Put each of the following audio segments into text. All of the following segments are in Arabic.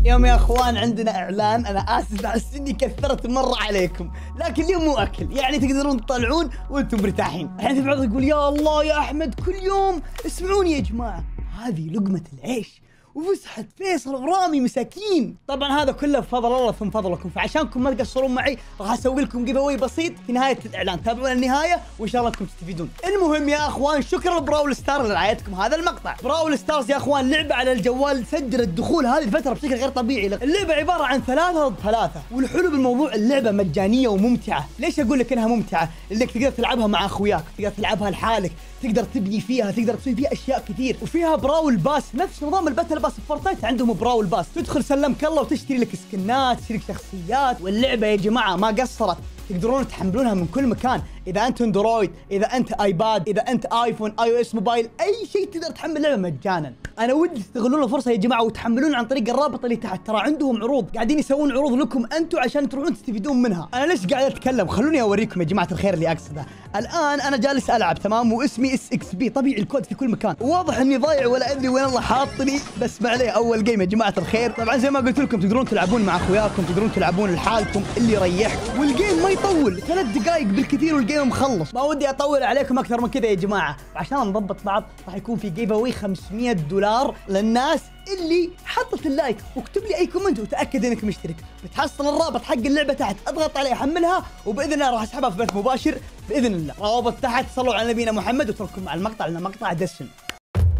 اليوم يا اخوان عندنا اعلان. انا اسف على اني كثرت مره عليكم، لكن اليوم مو اكل، يعني تقدرون تطلعون وانتم مرتاحين. الحين في بعض يقول يا الله يا احمد كل يوم، اسمعوني يا جماعه، هذه لقمه العيش وفسحة فيصل ورامي مساكين. طبعا هذا كله بفضل الله ثم فضلكم، فعشانكم ما تقصرون معي راح اسوي لكم جيف اواي بسيط في نهايه الاعلان، تابعونا للنهايه وان شاء الله انكم تستفيدون. المهم يا اخوان، شكرا لبراول ستارز لرعايتكم هذا المقطع. براول ستارز يا اخوان لعبه على الجوال سجلت الدخول هذه الفتره بشكل غير طبيعي. اللعبه عباره عن 3 ضد 3، والحلو بالموضوع اللعبه مجانيه وممتعه. ليش اقول لك انها ممتعه؟ انك تقدر تلعبها مع اخوياك، تقدر تلعبها لحالك، تقدر تبني فيها، تقدر تسوي فيها اشياء كثير. وفيها براول باس نفس نظام الباتل باس في فورتنايت، عندهم براول باس، تدخل سلمك الله وتشتري لك سكنات، تشتري شخصيات. واللعبه يا جماعه ما قصرت، تقدرون تحملونها من كل مكان، اذا انت اندرويد، اذا انت ايباد، اذا انت ايفون، اي او اس موبايل، اي شيء تقدر تحمل لعبه مجانا. انا ودي تستغلون الفرصه يا جماعه وتحملون عن طريق الرابط اللي تحت، ترى عندهم عروض، قاعدين يسوون عروض لكم انتم عشان تروحون تستفيدون منها. انا ليش قاعد اتكلم؟ خلوني اوريكم يا جماعه الخير اللي اقصده. الان انا جالس العب، تمام، واسمي اس اكس بي، طبيعي الكود في كل مكان، واضح اني ضايع ولا ادري وين الله حاطني، بس ما عليه، اول جيم يا جماعه الخير. طبعا زي ما قلت لكم تقدرون تلعبون مع اخوياكم، تقدرون تلعبون لحالكم اللي يريحكم، والجيم ما يطول، 3 دقائق بالكثير والجيم مخلص. ما ودي اطول عليكم اكثر من كذا يا جماعه، وعشان نضبط بعض راح يكون في جيف اواي $500 للناس اللي حطت اللايك واكتب لي اي كومنت وتاكد انك مشترك. بتحصل الرابط حق اللعبه تحت، اضغط عليه حملها وباذن الله راح اسحبها في بث مباشر باذن الله. روابط تحت، صلوا على نبينا محمد واترككم مع المقطع لان المقطع دسم.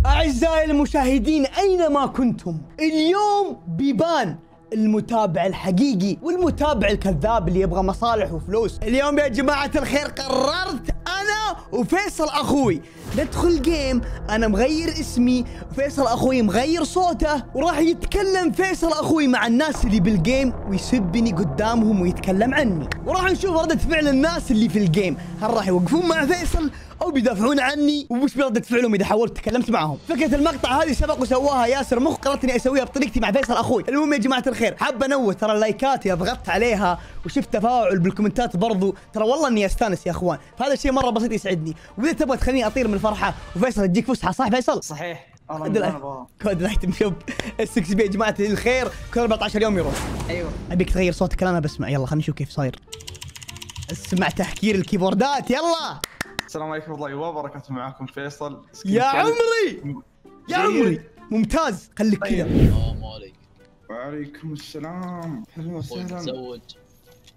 اعزائي المشاهدين اينما كنتم، اليوم بيبان المتابع الحقيقي والمتابع الكذاب اللي يبغى مصالح وفلوس. اليوم يا جماعة الخير قررت أنا وفيصل أخوي ندخل جيم، أنا مغير اسمي وفيصل أخوي مغير صوته، وراح يتكلم فيصل أخوي مع الناس اللي بالجيم ويسبني قدامهم ويتكلم عني، وراح نشوف ردة فعل الناس اللي في الجيم، هل راح يوقفون مع فيصل أو بيدافعون عني، وش ردة فعلهم إذا حاولت تكلمت معهم. فكرة المقطع هذه سبق وسواها ياسر مخ، قررت إني أسويها بطريقتي مع فيصل أخوي. المهم يا جماعة الخير، حاب أنوه، ترى اللايكات إذا ضغطت عليها وشفت تفاعل بالكومنتات برضو، ترى والله إني أستانس يا إخوان، فهذا الشيء مرة بسيط يسعدني. وإذا تبغى تخليني أطير من الفرحة وفيصل أديك فسحة، صح فيصل؟ صحيح. كود الايتم شوب السكس بي يا جماعة الخير، كل 14 يوم يروح. أيوه. أبيك تغير صوتك، أنا بسمع، يلا خلينا نشوف كيف صاير. اسمع تحكير الكيبوردات، يلا. السلام عليكم ورحمة الله وبركاته، معاكم فيصل. يا عمري يا عمري، ممتاز، خليك كذا. السلام عليكم. وعليكم السلام، اهلا وسهلا. متزوج؟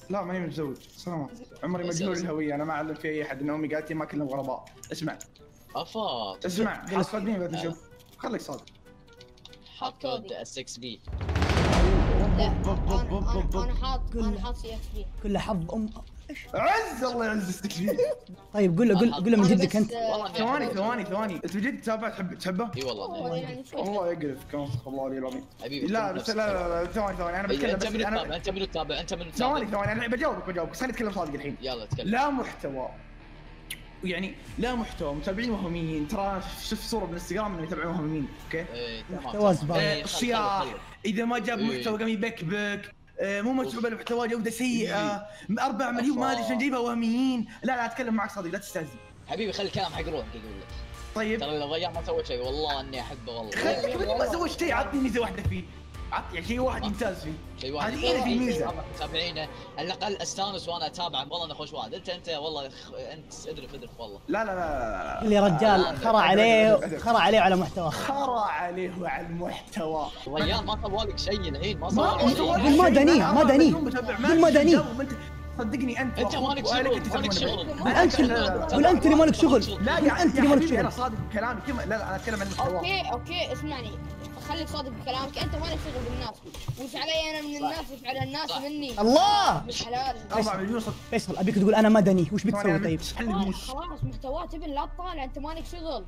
لا ماني متزوج، السلام عليكم. عمري مجهول الهوية، انا ما اعلم في اي احد، ان امي قالت لي ما كلم غرباء. اسمع افا، اسمع صدقني بس نشوف، خليك صادق. حط كود السكس بي. انا حاط سكس بي، كله حظ ام عز، الله يعز السكس. طيب قول له، قول له من جدك انت. ثواني، انت بجد تتابع، تحبه؟ اي والله. الله يقرفك، والله العلي العظيم. لا بس لا، ثواني، انا بتكلم. انت من تتابع. ثواني، انا بجاوبك، بس خليني اتكلم صادق الحين. يلا تكلم. لا محتوى، يعني لا محتوى، متابعين وهميين، ترى شفت صوره بالانستغرام انه يتابعون وهميين، اوكي؟ محتوى زباله، صياح، اذا ما جاب محتوى قام يبكبك، مو متعوب المحتوى، جوده سيئه، 4 مليون ما ادري شلون جايبها وهميين. لا اتكلم معك صديق، لا تستهزئ حبيبي، خلي الكلام حق روحك. اقول لك طيب، ترى لو ضيع ما سويت شيء، والله اني احبه والله. خليك بدل ما سويت شيء، عطني ميزه واحده فيه، عطني شيء واحد ممتاز فيه، شيء واحد هذه في ميزه متابعينه، على الاقل استانس وانا اتابعك، والله انا خوش واحد. انت والله انت ادرف والله. لا اللي رجال خرى عليه على محتواه، خرى عليه وعلى المحتوى. ريال ما سوالك شيء الحين، ما سوالك شيء. ما دني صدقني، انت مالك شغل، انت اللي مالك شغل. لا انا صادق بكلامي، لا انا اتكلم عن المحتوى. اوكي اسمعني، خليك صادق بكلامك، انت مالك شغل بالناس، وش علي انا من الناس، وش على الناس مني. الله مش حلال. فيصل ابيك تقول انا مدني، وش بتسوي؟ طيب خلاص محتوى تبن، لا تطالع، انت مالك شغل.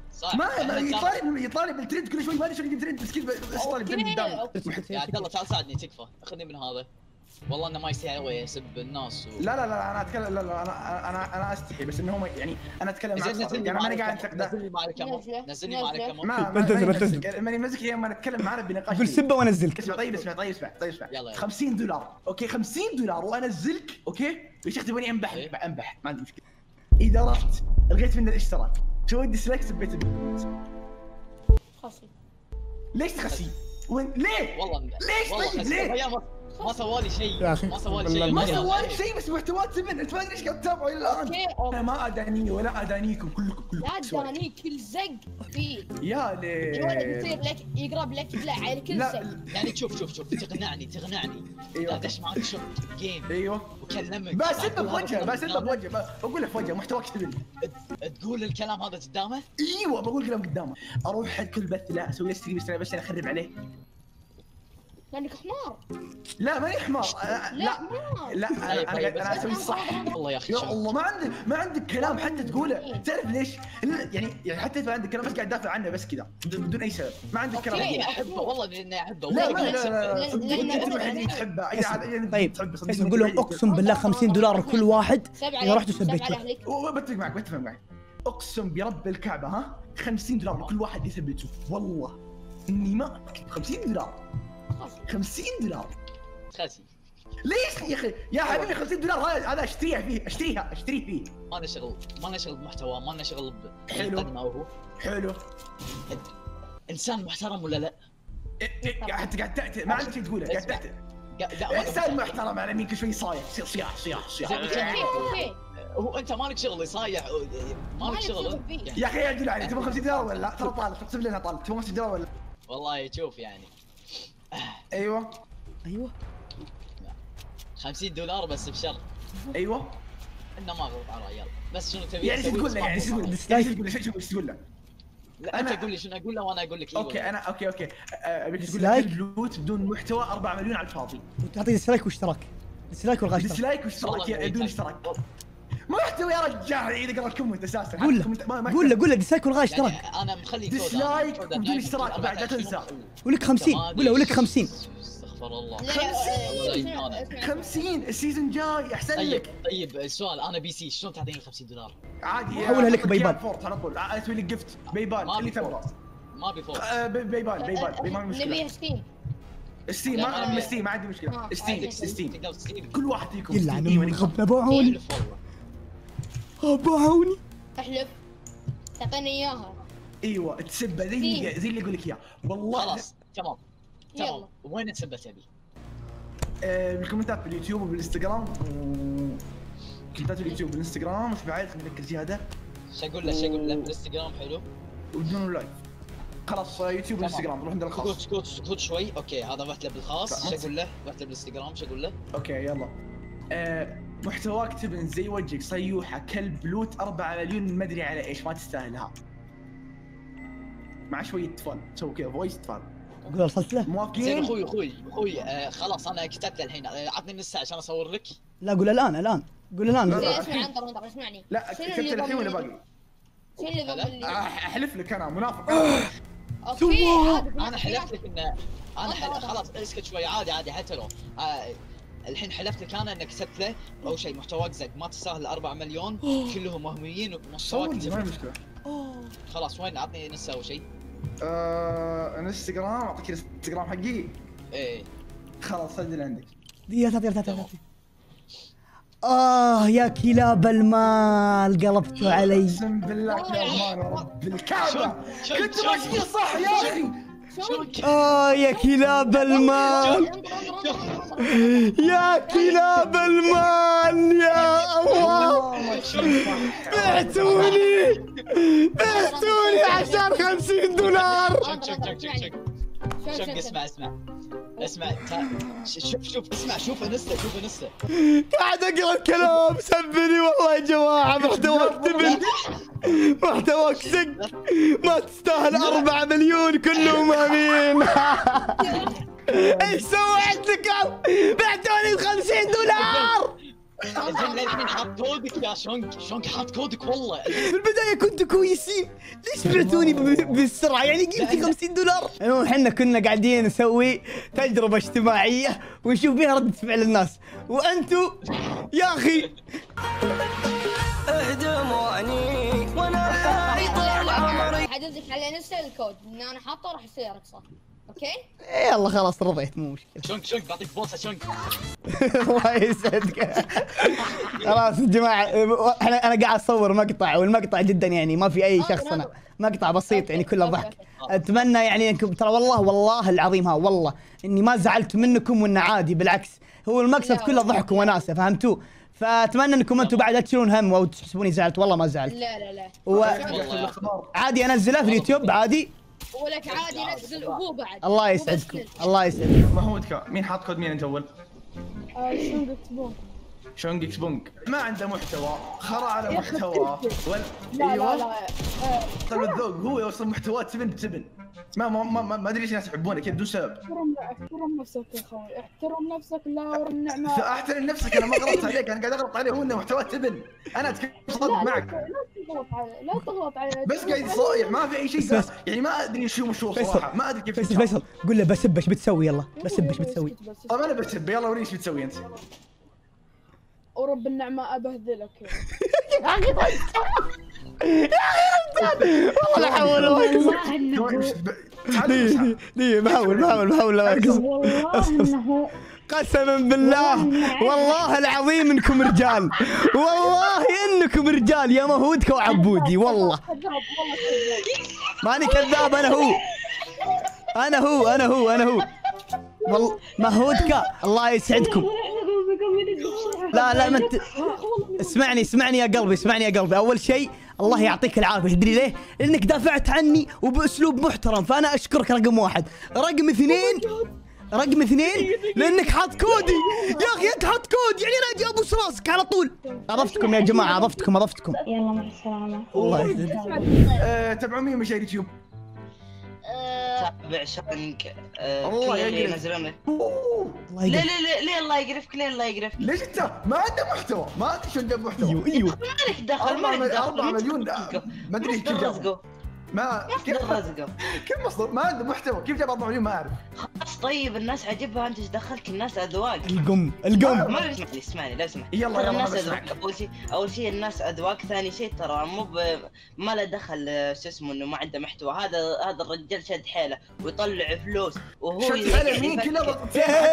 ما يطالب الترند كل شوي، مالي شغل بالترند، مسكين بس طالب ترند قدامه. يا عبد الله تعال ساعدني، تكفى اخذني من هذا، والله انه ما يستحي يسب الناس لا انا اتكلم، لا انا استحي، بس انه هم يعني انا اتكلم معك صراحه، يعني ماني قاعد انتقده. نزلني ما عليك ماني ماسك، يوم انا اتكلم معنا بنقاش بالسبه وانزلك. اسمع، يلا 50 دولار اوكي، $50 وانزلك اوكي، وش تبغاني انبح ما عندي مشكله. اذا رحت لغيت من الاشتراك سويت ديسلايك، سبيت البنت. خاصي ليش تخسي؟ وين؟ ليه؟ والله ليه؟ ليه؟ ما سوالي شيء ما سوالي شيء بس محتوى زمن. انت ما ادري ايش قاعد تتابعوا الى الان. انا ما اداني ولا ادانيكم كلكم. لا ادانيك كل زق فيه يا ليه الولد يصير لك يقرب لك يبلع على كل زق. يعني شوف تقنعني لا دش معك شوف جيم وكلمك بسبه بوجهه بقول له في وجهه محتوى كذب. تقول الكلام هذا قدامه؟ ايوه بقول كلام قدامه. اروح حد كل بث لا اسوي له ستريم بس انا اخرب عليه. لانك حمار. لا ماني حمار. لا انا اسوي الصح. والله يا اخي يا الله ما عندك كلام حتى تقوله. تعرف ليش؟ يعني حتى ما عندك كلام بس قاعد دافع عنه بس كذا بدون اي سبب. ما عندك كلام. احبه والله لاني احبه. لا تحبه. طيب بس نقول لهم اقسم بالله $50 كل واحد اذا رحتوا ثبتوا. بتفق معك اقسم برب الكعبه ها $50 كل واحد يثبته. والله اني ما $50 $50 خاسي. ليش يا اخي يا حبيبي $50 هذا اشتريها فيه. ما لنا شغل بمحتوى، ما لنا شغل حلو حلو. انسان محترم ولا لا؟ انت قاعد تعتذر ما عندك شيء تقوله. قاعد تعتذر انسان محترم على مين كل شوي صايح صياح. هو انت مالك شغل صايح مالك شغل. يا اخي اعدل علي. تبغى $50 ولا لا؟ ترى طالب اقسم لنا طالب. تبغى $50 ولا لا؟ والله شوف يعني ايوه $50 بس بشرط ايوه انه ما غلط على الرجال. بس شنو تبي يعني شو تقول له؟ لا انت قول لي شنو اقول له وانا اقول لك. اوكي ديسلايك لوت بدون محتوى 4 مليون على الفاضي. تعطي ديسلايك واشتراك بدون اشتراك ما محتوى يا رجال. عيد اقرا الكومنت اساسا. قول له ديسلايك والغاء اشتراك. انا مخلي ديسلايك بدون اشتراك بعد لا تنسى. ولك 50 قول له 50. استغفر الله 50 السيزون جاي احسن لك. طيب السؤال انا بي سي شلون تعطيني $50؟ عادي حولها لك بايبال فورت على طول. اسوي لك جفت بايبال اللي تبغاه. ما ابي فورت بايبال ما مشكله. نبي ستيم ما عندي مشكله. ستيم كل واحد فيكم ستيم. باعوني احلف تعطيني اياها. ايوه تسبه زي اللي اقول لك اياه. والله خلاص تمام. وين تسبه تبي؟ بالكومنتات باليوتيوب وبالانستغرام. كومنتات اليوتيوب والانستغرام وش بعد خلينا نذكر شيء. هذا ايش اقول له بالانستغرام حلو وبدون لايف. خلاص يوتيوب والانستغرام نروح عند الخاص. كوت شوي اوكي. هذا رحت له بالخاص. ايش اقول له؟ رحت له بالانستغرام ايش اقول له؟ اوكي يلا. محتواك تبن زي وجهك صيوحه كلب لوت 4 مليون ما ادري على ايش. ما تستاهلها مع شويه فن. سوي كذا فويس فن. اقدر صلصله موافقين؟ اخوي خلاص انا كتبت الحين. عطني نص ساعه عشان اصور لك. لا قول الان قول الان. اسمع اسمعني. لا كتبت الحين ولا باقي؟ شنو اللي ضمني؟ احلف لك انا منافق. اوكي انا حلفت لك ان انا خلاص اسكت شوي. عادي حتى لو الحين حلفت لك انا انك كتبت له او شيء محتواك زق ما تستاهل 4 مليون كلهم وهميين ومحتواك ما مشكله. خلاص وين عطني انستا او شيء؟ انستغرام. اعطيك الانستغرام حقي. ايه خلاص سجل عندك. دقيقه. يا كلاب المال قلبتوا علي. اقسم بالله كلاب المال ورب الكعبه كنت ماشي صح يا اخي. يا كلاب المال يا الله بعتوني عشان $50. شوف اسمع شوف انستا قاعد اقرا الكلام. سبني والله يا جماعه. محتواك تبن محتواك زق ما تستاهل 4 مليون كلهم امين. ايش سويت لكم؟ بعتوني $50. زين الحين حاط كودك يا شونك حاط كودك. والله في البدايه كنتوا كويسين ليش بعتوني بالسرعه يعني قيمتي $50؟ المهم احنا كنا قاعدين نسوي تجربه اجتماعيه ونشوف بيها رده فعل الناس وانتوا يا اخي اهدموني وانا طول عمري. حدزك على نفس الكود ان انا حاطه راح يصير صح. اوكي يلا خلاص رضيت مو مشكله. شونك بعطيك بوصه شونك. الله يسعدك. خلاص يا جماعه انا قاعد اصور مقطع والمقطع جدا يعني ما في اي شخص. انا مقطع بسيط يعني كله ضحك. اتمنى يعني انكم ترى والله العظيم ها والله اني ما زعلت منكم وانه عادي بالعكس هو المقصد كله ضحك وناسه فهمتوه فاتمنى انكم انتم بعد لا تشيلون هم او تحسبوني زعلت والله ما زعلت لا لا لا عادي انزله في اليوتيوب عادي ولك عادي نزل ابوه بعد الله يسعدكم الله يسعدكم محمود مين حاط كود مين الجول؟ شونج اكس بونج شونج اكس بونج ما عنده محتوى خرا على محتوى ولا ايوه طب الذوق هو يوصل محتوى تبن تبن ما ادري ليش الناس يحبونه كذا بدون سبب احترم نفسك يا اخوي احترم نفسك لا ورا النعمه احترم نفسك انا ما غلطت عليك انا قاعد اغلط عليه هو انه محتوى تبن انا اتكلم صدق معك لا تغلط عليه بس قاعد صايح ما في اي شيء يعني ما ادري شو صراحه ما ادري كيف فيصل قول له بسب ايش بتسوي يلا بسب ايش بتسوي طب انا بسب يلا وريني ايش بتسوي انت ورب النعمه ابهذلك يا اخي والله لا حول ولا بحاول لا اقصد قسما بالله والله العظيم انكم رجال والله انكم رجال يا مهودك وعبودي والله ماني كذاب انا هو والله مهودك الله يسعدكم لا لا ما انت اسمعني يا قلبي اول شيء الله يعطيك العافيه تدري ليه؟ لانك دافعت عني وباسلوب محترم فانا اشكرك رقم واحد، رقم اثنين لانك حاط كودي يا اخي انت حاط كود يعني انا اجي ابوس راسك على طول عرفتكم يا جماعه عرفتكم يلا مع السلامه الله يسلمك تبعوا مين مشاهير يوتيوب؟ تابع شانك الله يقرفك ليه الله يقرفك ليش انت ما عنده محتوى ما ادري شو عنده محتوى ايوه مالك دخل 4 مليون ما ادري كيف جابه ما كيف مصدر ما عنده محتوى كيف جاب 4 مليون ما اعرف خلاص طيب الناس عجبها انت ايش دخلك الناس اذواق القم ما اسمعني لو سمحت يلا الناس اذواق اول شيء الناس اذواق ثاني شيء ترى مو ما له دخل شو اسمه انه ما عنده محتوى هذا الرجال شد حيله ويطلع فلوس وهو شد حيله مين كذا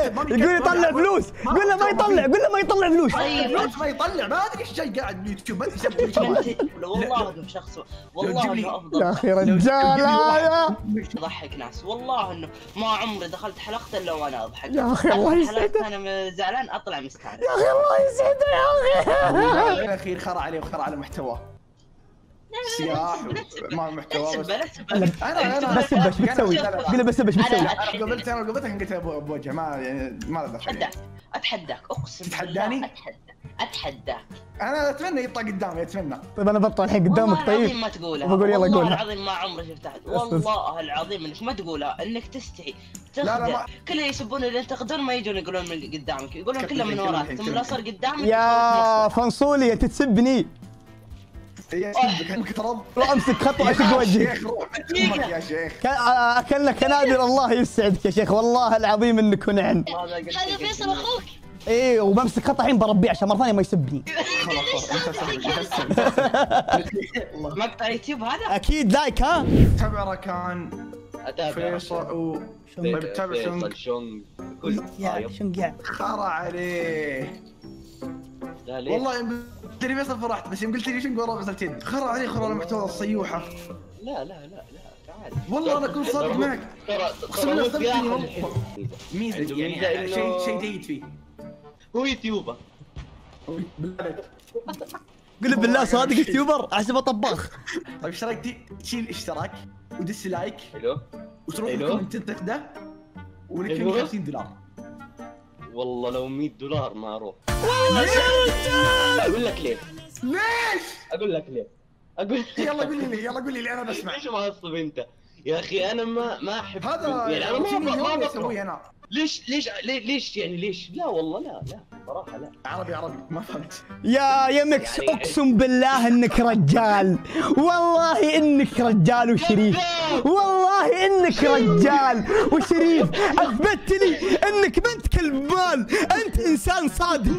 يقول يطلع فلوس قول له ما يطلع فلوس فلوس ما يطلع ما ادري ايش جاي قاعد باليوتيوب ما ادري والله انه شخص والله انه افضل يا رجال يضحك ناس والله انه ما عمري دخلت حلقته الا وانا اضحك يا اخي الله يسعده انا زعلان اطلع مستعجل يا اخي الله يسعده يا اخي الاخير خرى عليه وخرى على محتواه سياح ما محتوى انا بس ايش بتسوي؟ قول له بس ايش بتسوي؟ انا قبلتك قلت بوجه ما يعني ما له دخل اتحداك اقسم تتحداني؟ اتحداك انا اتمنى يطلع قدامي اتمنى طيب انا بطلع الحين قدامك طيب والله العظيم ما تقولها والله العظيم ما عمري شفتها والله العظيم انك ما تقولها انك تستحي تخدع كلهم يسبون اللي تقدر ما يجون يقولون من قدامك يقولون كله من وراك ثم لو صار قدامك يا فنصولي انت تسبني يسبك ترى روح امسك خطوه اشق وجهك يا شيخ اكلنا كنادر الله يسعدك يا شيخ والله العظيم انك ونعم هذا فيصل اخوك ايه وبمسك خطا الحين بربيه عشان مره ثانيه ما يسبني خلاص مقطع يوتيوب هذا اكيد لايك ها تابع ركان فيصل و شونج خرا عليه والله يوم قلت لي فيصل فرحت بس يوم قلت لي شنو والله فيصل تيد خرا عليه خرا محتوى الصيوحه لا لا لا لا تعال والله انا كنت صادق معك اقسم بالله ميزه يعني شيء جيد فيه هو يوتيوبر قل بالله صادق يوتيوبر احسبه طباخ طيب ايش رايك تشيل اشتراك ودس لايك حلو وتروح كومنت تنتقده ولك 50 دولار والله لو 100 دولار ما اروح والله اقول لك ليش اقول لك يلا قول لي انا بسمع ليش معصب انت يا اخي انا ما احب هذا يعني ما اسويه انا ليش يعني ليش لا والله لا صراحه لا عربي ما فهمت يا مكس يعني اقسم بالله انك رجال والله انك رجال وشريف والله انك رجال وشريف اثبت لي انك بنت كلبان انت انسان صادق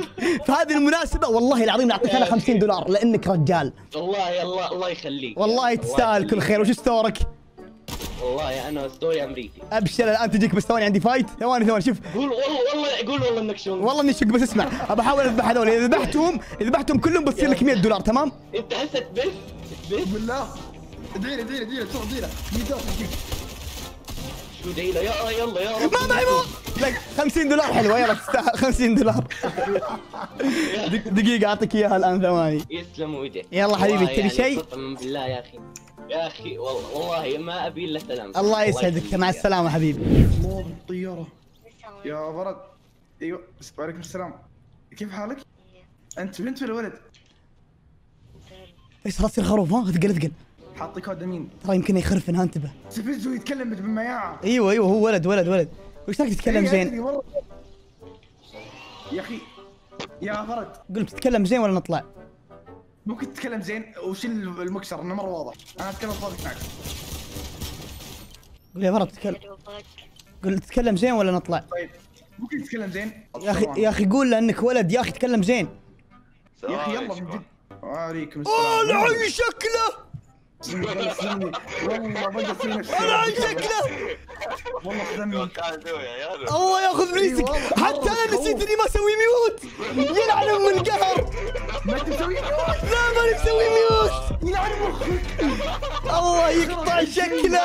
فهذه المناسبه والله العظيم اعطيك انا 50 دولار لانك رجال والله الله يخليك والله تستاهل كل خير وش استورك والله انا اسطوري امريكي ابشر الان تجيك بس ثواني عندي فايت ثواني شوف قول والله انك شونج والله اني شونج بس اسمع ابى احاول اذبح هذول اذا ذبحتهم كلهم بتصير لك 100 دولار تمام؟ انت هسه تبث بالله ديري ديري ديري بسرعه ديري شو ديري يلا يلا يلا ما بيموت لك $50 حلوه يلا تستاهل $50 دقيقه اعطيك اياها الان ثواني يسلم وجهك يلا حبيبي تبي شيء؟ قسما بالله يا اخي يا اخي والله والله ما ابي الا سلامتك الله يسعدك مع السلامه حبيبي الله بالطياره يا برد ايوه وعليكم السلام كيف حالك؟ انت بنت ولا ولد؟ ايش راسي الخروف ها؟ ثقل ثقل حاطي كود امين ترى يمكن يخرفن ها انتبه سفز ويتكلم بالمياعة ايوه ايوه هو ولد وش تاك تتكلم زين؟ يا اخي يا فرد قلت تتكلم زين ولا نطلع؟ ممكن تتكلم زين وشيل المكسر انه مره واضح انا اتكلم صادق معك قول يا فرد تتكلم قول تتكلم زين ولا نطلع؟ طيب ممكن تتكلم زين يا اخي قول له انك ولد يا اخي تتكلم زين يا اخي يلا من جد وعليكم السلام انا عن شكله انا عن شكله والله خدمني الله ياخذ بريسك حتى انا نسيت اني ما اسوي ميوت يلعن ام القهر ما تسوي ميوت لا ماني مسوي ميوت يلعن مخك الله يقطع شكله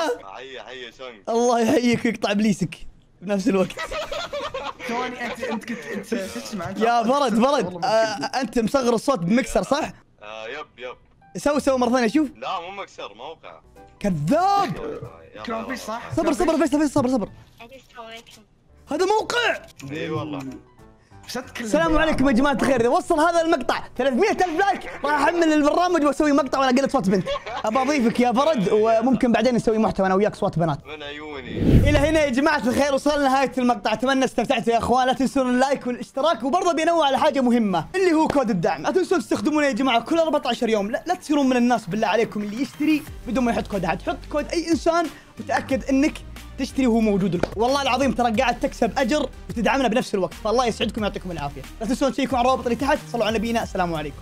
حي شنق الله يحييك ويقطع ابليسك بنفس الوقت ثواني انت كنت شو اسمه يا فرد انت مصغر الصوت بمكسر صح؟ يب سوي مره ثانيه شوف لا مو مكسر موقع كذاب كلام فيش صح صبر هذا موقع اي والله السلام عليكم يا جماعه الخير وصل هذا المقطع 300,000 لايك راح احمل البرنامج واسوي مقطع وانا قلت صوت بنت ابى اضيفك يا فرد وممكن بعدين نسوي محتوى انا وياك صوت بنات من عيوني الى هنا يا جماعه الخير وصلنا لنهايه المقطع اتمنى استمتعتوا يا اخوان لا تنسون اللايك والاشتراك وبرضه بينوع على حاجه مهمه اللي هو كود الدعم لا تنسون تستخدمونه يا جماعه كل 14 يوم لا تصيرون من الناس بالله عليكم اللي يشتري بدون ما يحط كود احد حط كود اي انسان وتاكد انك تشتري وهو موجود لكم والله العظيم ترى قاعد تكسب اجر وتدعمنا بنفس الوقت فالله يسعدكم ويعطيكم العافيه لا تنسون تشيكوا على الروابط اللي تحت صلوا على نبينا السلام عليكم